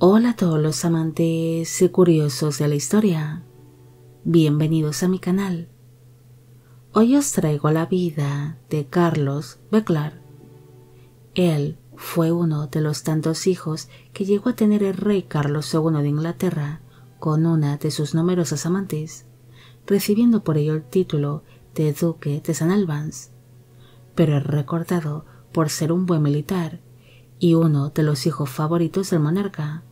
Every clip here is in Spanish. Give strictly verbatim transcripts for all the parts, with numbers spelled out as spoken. Hola a todos los amantes y curiosos de la historia, bienvenidos a mi canal. Hoy os traigo la vida de Carlos Beauclerk. Él fue uno de los tantos hijos que llegó a tener el rey Carlos segundo de Inglaterra con una de sus numerosas amantes, recibiendo por ello el título de Duque de San Albans, pero es recordado por ser un buen militar y uno de los hijos favoritos del monarca,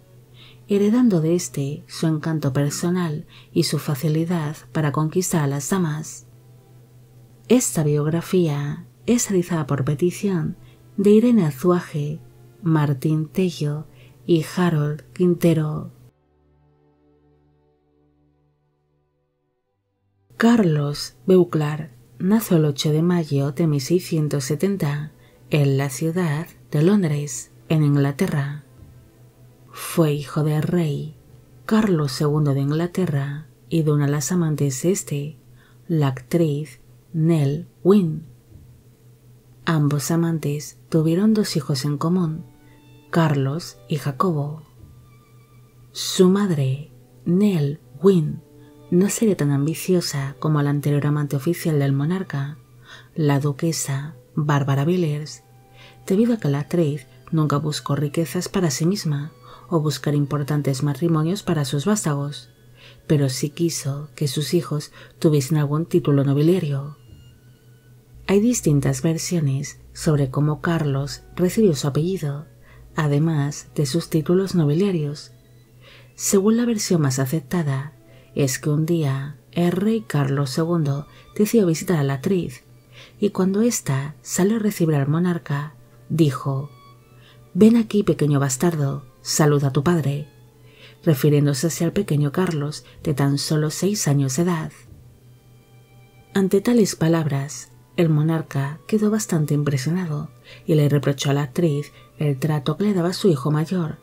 heredando de este su encanto personal y su facilidad para conquistar a las damas. Esta biografía es realizada por petición de Irene Azuaje, Martín Tello y Harold Quintero. Carlos Beauclerk nació el ocho de mayo de mil seiscientos setenta en la ciudad de Londres, en Inglaterra. Fue hijo del rey Carlos segundo de Inglaterra y de una de las amantes de este, la actriz Nell Gwyn. Ambos amantes tuvieron dos hijos en común, Carlos y Jacobo. Su madre, Nell Gwyn, no sería tan ambiciosa como la anterior amante oficial del monarca, la duquesa Bárbara Villers, debido a que la actriz nunca buscó riquezas para sí misma o buscar importantes matrimonios para sus vástagos, pero sí quiso que sus hijos tuviesen algún título nobiliario. Hay distintas versiones sobre cómo Carlos recibió su apellido, además de sus títulos nobiliarios. Según la versión más aceptada, es que un día el rey Carlos segundo decidió visitar a la actriz y cuando ésta salió a recibir al monarca, dijo: «Ven aquí, pequeño bastardo, saluda a tu padre», refiriéndose hacia el pequeño Carlos de tan solo seis años de edad. Ante tales palabras, el monarca quedó bastante impresionado y le reprochó a la actriz el trato que le daba su hijo mayor,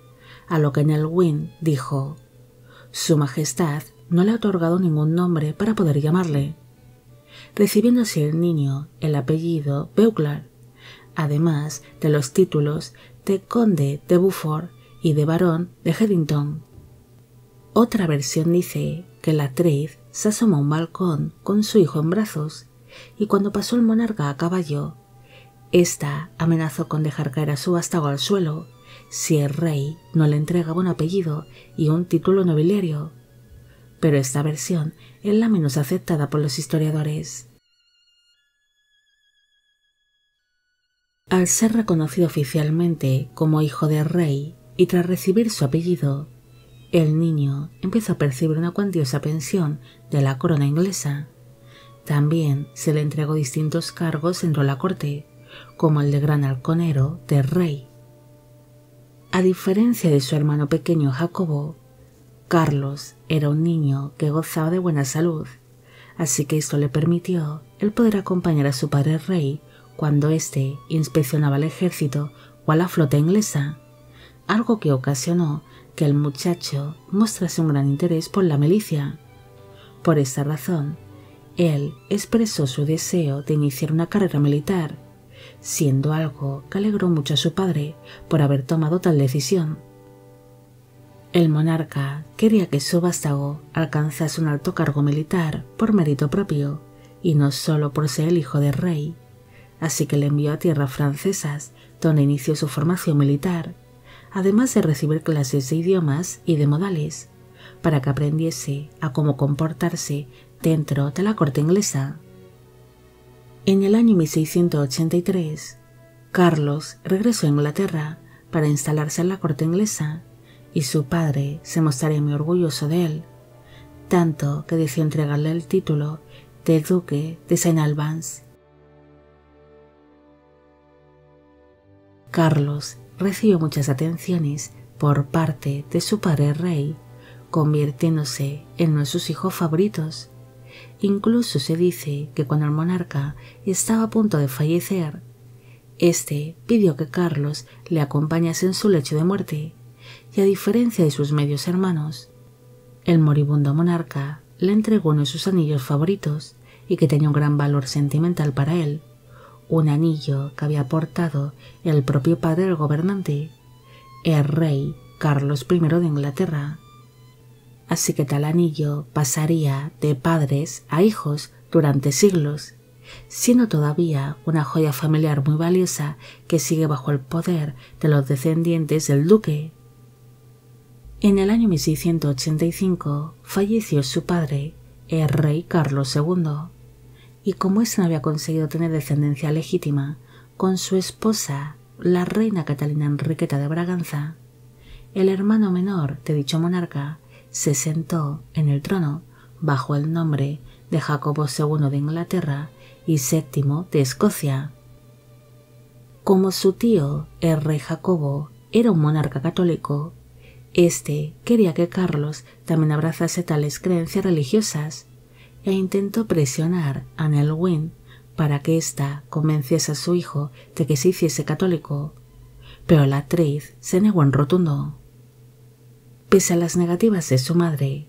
a lo que Nell Gwyn dijo: «Su majestad no le ha otorgado ningún nombre para poder llamarle», recibiendo así el niño el apellido Beauclerk, además de los títulos de Conde de Buford y de Barón de Headington. Otra versión dice que la actriz se asomó a un balcón con su hijo en brazos y cuando pasó el monarca a caballo, ésta amenazó con dejar caer a su vástago al suelo si el rey no le entregaba un apellido y un título nobiliario, pero esta versión es la menos aceptada por los historiadores. Al ser reconocido oficialmente como hijo del rey y tras recibir su apellido, el niño empezó a percibir una cuantiosa pensión de la corona inglesa. También se le entregó distintos cargos dentro de la corte, como el de gran halconero del rey. A diferencia de su hermano pequeño Jacobo, Carlos era un niño que gozaba de buena salud, así que esto le permitió el poder acompañar a su padre rey cuando éste inspeccionaba el ejército o a la flota inglesa, algo que ocasionó que el muchacho mostrase un gran interés por la milicia. Por esta razón, él expresó su deseo de iniciar una carrera militar, siendo algo que alegró mucho a su padre por haber tomado tal decisión. El monarca quería que su vástago alcanzase un alto cargo militar por mérito propio y no solo por ser el hijo del rey, así que le envió a tierras francesas donde inició su formación militar, además de recibir clases de idiomas y de modales, para que aprendiese a cómo comportarse dentro de la corte inglesa. En el año mil seiscientos ochenta y tres, Carlos regresó a Inglaterra para instalarse en la corte inglesa, y su padre se mostraría muy orgulloso de él, tanto que decidió entregarle el título de Duque de San Albans. Carlos recibió muchas atenciones por parte de su padre rey, convirtiéndose en uno de sus hijos favoritos. Incluso se dice que cuando el monarca estaba a punto de fallecer, este pidió que Carlos le acompañase en su lecho de muerte, y a diferencia de sus medios hermanos, el moribundo monarca le entregó uno de sus anillos favoritos y que tenía un gran valor sentimental para él, un anillo que había portado el propio padre del gobernante, el rey Carlos primero de Inglaterra. Así que tal anillo pasaría de padres a hijos durante siglos, siendo todavía una joya familiar muy valiosa que sigue bajo el poder de los descendientes del duque. En el año mil seiscientos ochenta y cinco falleció su padre, el rey Carlos segundo, y como éste no había conseguido tener descendencia legítima, con su esposa, la reina Catalina Enriqueta de Braganza, el hermano menor de dicho monarca se sentó en el trono bajo el nombre de Jacobo segundo de Inglaterra y séptimo de Escocia. Como su tío, el rey Jacobo, era un monarca católico, este quería que Carlos también abrazase tales creencias religiosas e intentó presionar a Nell Gwyn para que ésta convenciese a su hijo de que se hiciese católico, pero la actriz se negó en rotundo. Pese a las negativas de su madre,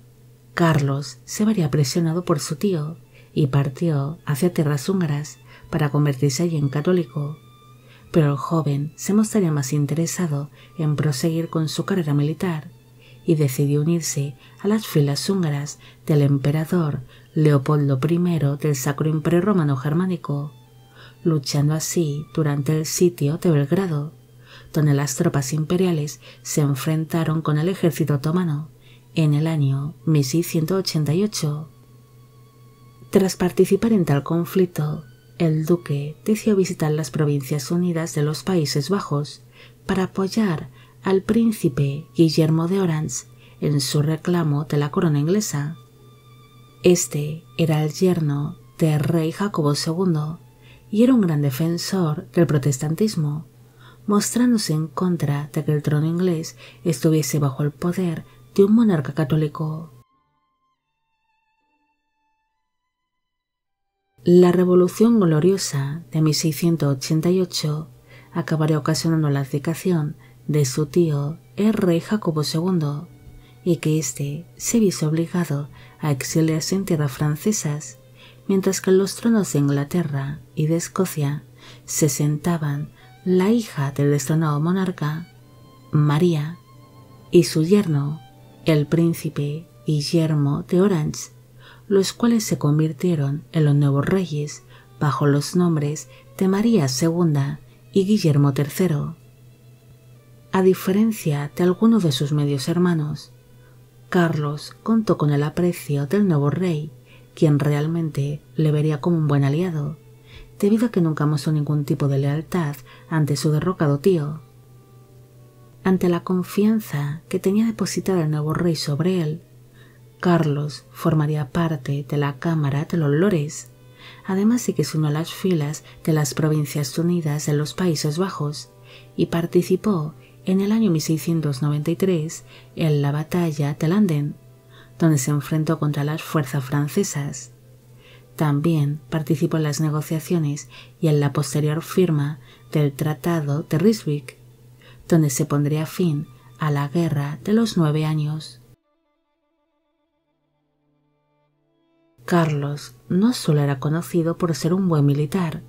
Carlos se vería presionado por su tío y partió hacia tierras húngaras para convertirse allí en católico, pero el joven se mostraría más interesado en proseguir con su carrera militar y decidió unirse a las filas húngaras del emperador Leopoldo primero del Sacro Imperio Romano Germánico, luchando así durante el sitio de Belgrado, donde las tropas imperiales se enfrentaron con el ejército otomano en el año mil seiscientos ochenta y ocho. Tras participar en tal conflicto, el duque decidió visitar las Provincias Unidas de los Países Bajos para apoyar al príncipe Guillermo de Orange en su reclamo de la corona inglesa. Este era el yerno del rey Jacobo segundo y era un gran defensor del protestantismo, mostrándose en contra de que el trono inglés estuviese bajo el poder de un monarca católico. La Revolución Gloriosa de mil seiscientos ochenta y ocho acabaría ocasionando la abdicación de su tío, el rey Jacobo segundo, y que éste se viese obligado a exiliarse en tierras francesas, mientras que en los tronos de Inglaterra y de Escocia se sentaban la hija del destronado monarca, María, y su yerno, el príncipe Guillermo de Orange, los cuales se convirtieron en los nuevos reyes bajo los nombres de María segunda y Guillermo tercero. A diferencia de algunos de sus medios hermanos, Carlos contó con el aprecio del nuevo rey, quien realmente le vería como un buen aliado, debido a que nunca mostró ningún tipo de lealtad ante su derrocado tío. Ante la confianza que tenía depositada el nuevo rey sobre él, Carlos formaría parte de la Cámara de los Lores, además de que se unió a las filas de las Provincias Unidas de los Países Bajos y participó en el año mil seiscientos noventa y tres en la Batalla de Landen, donde se enfrentó contra las fuerzas francesas. También participó en las negociaciones y en la posterior firma del Tratado de Ryswick, donde se pondría fin a la Guerra de los Nueve Años. Carlos no solo era conocido por ser un buen militar,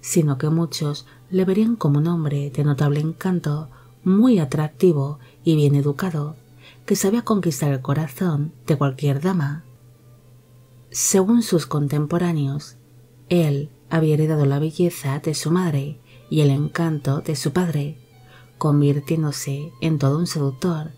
sino que muchos le verían como un hombre de notable encanto, muy atractivo y bien educado, que sabía conquistar el corazón de cualquier dama. Según sus contemporáneos, él había heredado la belleza de su madre y el encanto de su padre, convirtiéndose en todo un seductor,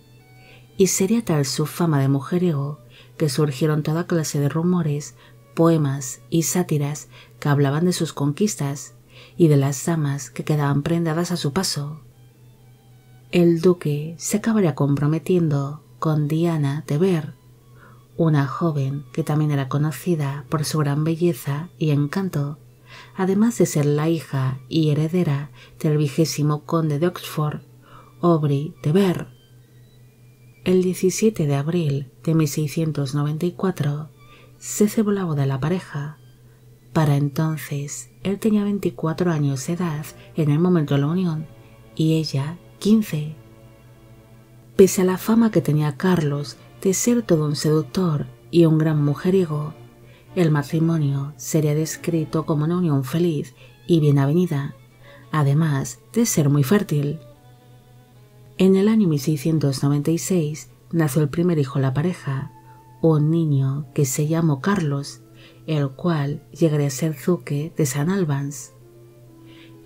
y sería tal su fama de mujeriego que surgieron toda clase de rumores, poemas y sátiras que hablaban de sus conquistas y de las damas que quedaban prendadas a su paso. El duque se acabaría comprometiendo con Diana de Ver, una joven que también era conocida por su gran belleza y encanto, además de ser la hija y heredera del vigésimo conde de Oxford, Aubrey de Ver. El diecisiete de abril de mil seiscientos noventa y cuatro se cebó la boda de la pareja. Para entonces, él tenía veinticuatro años de edad en el momento de la unión y ella quince. Pese a la fama que tenía Carlos de ser todo un seductor y un gran mujeriego, el matrimonio sería descrito como una unión feliz y bien avenida, además de ser muy fértil. En el año mil seiscientos noventa y seis nació el primer hijo de la pareja, un niño que se llamó Carlos, el cual llegaría a ser duque de San Albans.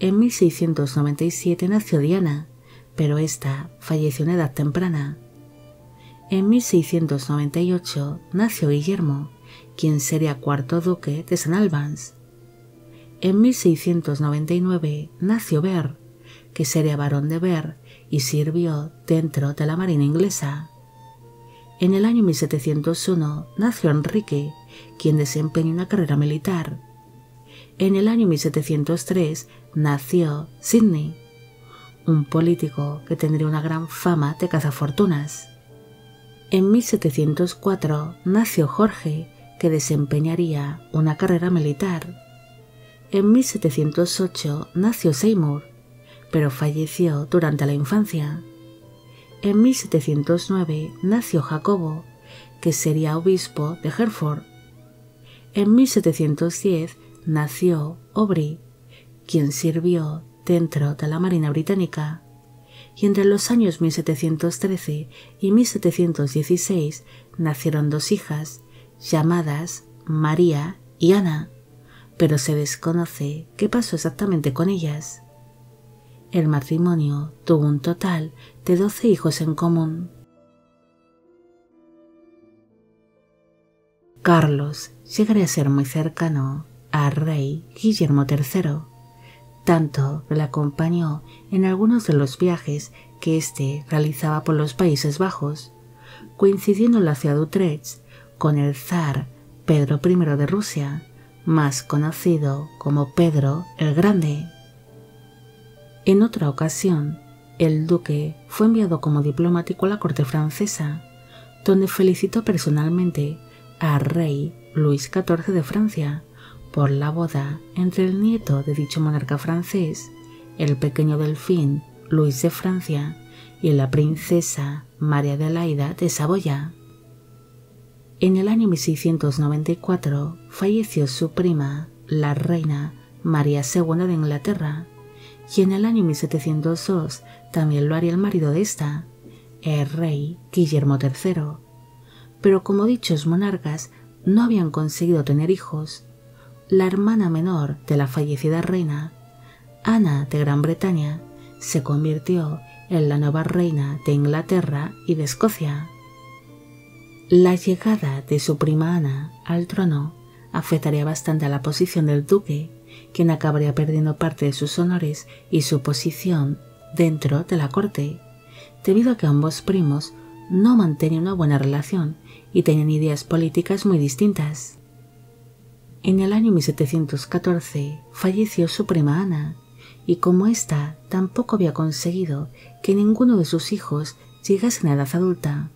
En mil seiscientos noventa y siete nació Diana, pero ésta falleció en edad temprana. En mil seiscientos noventa y ocho nació Guillermo, quien sería cuarto duque de San Albans. En mil seiscientos noventa y nueve nació Ver, que sería barón de Ver y sirvió dentro de la marina inglesa. En el año mil setecientos uno nació Enrique, quien desempeñó una carrera militar. En el año mil setecientos tres nació Sidney, un político que tendría una gran fama de cazafortunas. En mil setecientos cuatro nació Jorge, que desempeñaría una carrera militar. En mil setecientos ocho nació Seymour, pero falleció durante la infancia. En mil setecientos nueve nació Jacobo, que sería obispo de Hereford. En mil setecientos diez nació Aubrey, quien sirvió dentro de la Marina Británica. Y entre los años mil setecientos trece y mil setecientos dieciséis nacieron dos hijas, llamadas María y Ana, pero se desconoce qué pasó exactamente con ellas. El matrimonio tuvo un total de doce hijos en común. Carlos llegaría a ser muy cercano al rey Guillermo tercero, tanto que le acompañó en algunos de los viajes que éste realizaba por los Países Bajos, coincidiendo en la ciudad de Utrecht con el zar Pedro primero de Rusia, más conocido como Pedro el Grande. En otra ocasión, el duque fue enviado como diplomático a la corte francesa, donde felicitó personalmente al rey Luis catorce de Francia por la boda entre el nieto de dicho monarca francés, el pequeño Delfín Luis de Francia, y la princesa María Adelaida de Saboya. En el año mil seiscientos noventa y cuatro falleció su prima, la reina María segunda de Inglaterra, y en el año mil setecientos dos también lo haría el marido de esta, el rey Guillermo tercero. Pero como dichos monarcas no habían conseguido tener hijos, la hermana menor de la fallecida reina, Ana de Gran Bretaña, se convirtió en la nueva reina de Inglaterra y de Escocia. La llegada de su prima Ana al trono afectaría bastante a la posición del duque, quien acabaría perdiendo parte de sus honores y su posición dentro de la corte, debido a que ambos primos no mantenían una buena relación y tenían ideas políticas muy distintas. En el año mil setecientos catorce falleció su prima Ana, y como ésta tampoco había conseguido que ninguno de sus hijos llegase a edad adulta,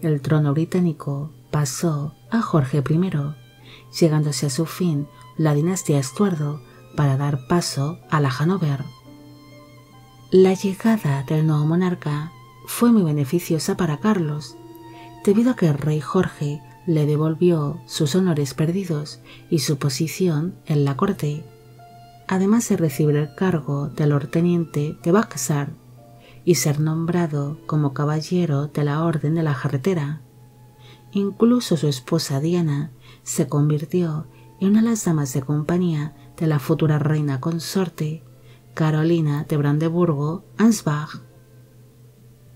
el trono británico pasó a Jorge primero, llegándose a su fin la dinastía Estuardo para dar paso a la Hanover. La llegada del nuevo monarca fue muy beneficiosa para Carlos, debido a que el rey Jorge le devolvió sus honores perdidos y su posición en la corte, además de recibir el cargo de Lord Teniente de Buckinghamshire y ser nombrado como caballero de la Orden de la Jarretera. Incluso su esposa Diana se convirtió en una de las damas de compañía de la futura reina consorte Carolina de Brandeburgo-Ansbach.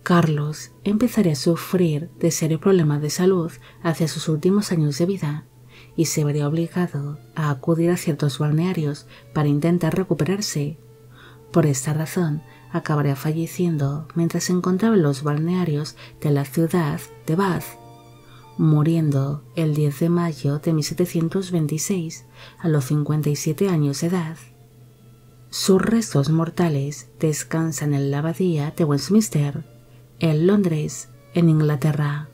Carlos empezaría a sufrir de serios problemas de salud hacia sus últimos años de vida y se vería obligado a acudir a ciertos balnearios para intentar recuperarse. Por esta razón, acabaría falleciendo mientras se encontraba en los balnearios de la ciudad de Bath, muriendo el diez de mayo de mil setecientos veintiséis a los cincuenta y siete años de edad. Sus restos mortales descansan en la Abadía de Westminster, en Londres, en Inglaterra.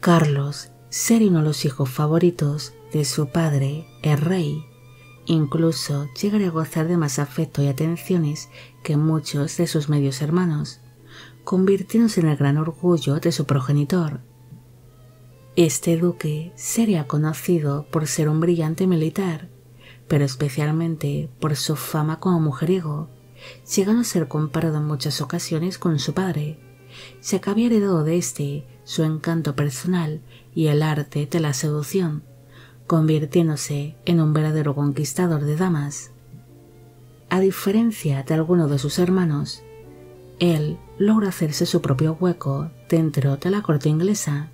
Carlos sería uno de los hijos favoritos de su padre, el rey. Incluso llegaría a gozar de más afecto y atenciones que muchos de sus medios hermanos, convirtiéndose en el gran orgullo de su progenitor. Este duque sería conocido por ser un brillante militar, pero especialmente por su fama como mujeriego, llegando a ser comparado en muchas ocasiones con su padre, ya que había heredado de éste su encanto personal y el arte de la seducción, convirtiéndose en un verdadero conquistador de damas. A diferencia de alguno de sus hermanos, él logra hacerse su propio hueco dentro de la corte inglesa.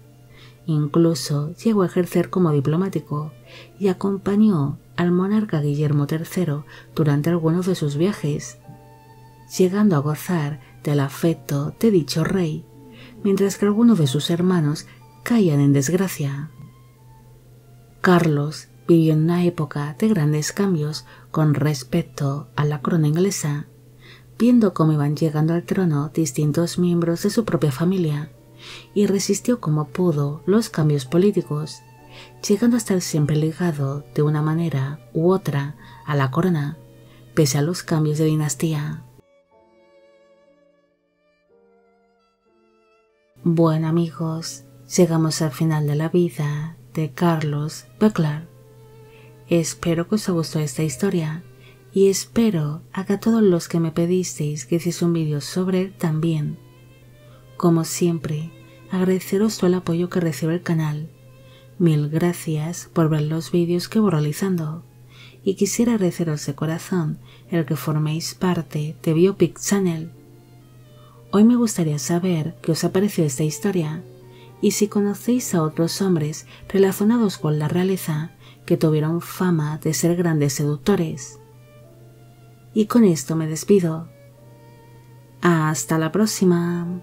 Incluso llegó a ejercer como diplomático y acompañó al monarca Guillermo tercero durante algunos de sus viajes, llegando a gozar del afecto de dicho rey, mientras que algunos de sus hermanos caían en desgracia. Carlos vivió en una época de grandes cambios con respecto a la corona inglesa, viendo cómo iban llegando al trono distintos miembros de su propia familia, y resistió como pudo los cambios políticos, llegando a estar siempre ligado de una manera u otra a la corona, pese a los cambios de dinastía. Bueno amigos, llegamos al final de la vida de Carlos Beauclerk. Espero que os haya gustado esta historia y espero a que a todos los que me pedisteis que hiciese un vídeo sobre él también. Como siempre, agradeceros todo el apoyo que recibe el canal. Mil gracias por ver los vídeos que voy realizando y quisiera agradeceros de corazón el que forméis parte de Biopic Channel. Hoy me gustaría saber qué os ha parecido esta historia y si conocéis a otros hombres relacionados con la realeza que tuvieron fama de ser grandes seductores. Y con esto me despido. ¡Hasta la próxima!